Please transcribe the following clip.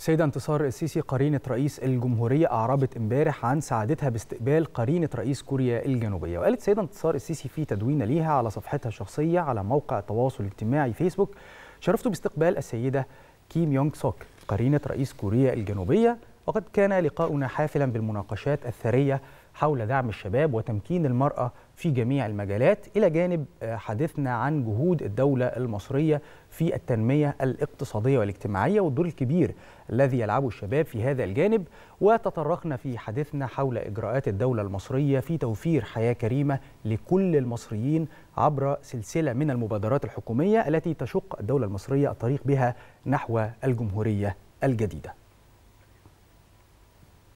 سيدة انتصار السيسي، قرينة رئيس الجمهورية أعربت امبارح عن سعادتها باستقبال قرينة رئيس كوريا الجنوبية. وقالت سيدة انتصار السيسي في تدوين ليها على صفحتها الشخصية على موقع التواصل الاجتماعي فيسبوك: شرفت باستقبال السيدة كيم يونغ سوك قرينة رئيس كوريا الجنوبية، وقد كان لقاؤنا حافلا بالمناقشات الثرية حول دعم الشباب وتمكين المرأة في جميع المجالات، إلى جانب حديثنا عن جهود الدولة المصرية في التنمية الاقتصادية والاجتماعية والدور الكبير الذي يلعبه الشباب في هذا الجانب. وتطرقنا في حديثنا حول إجراءات الدولة المصرية في توفير حياة كريمة لكل المصريين عبر سلسلة من المبادرات الحكومية التي تشق الدولة المصرية الطريق بها نحو الجمهورية الجديدة.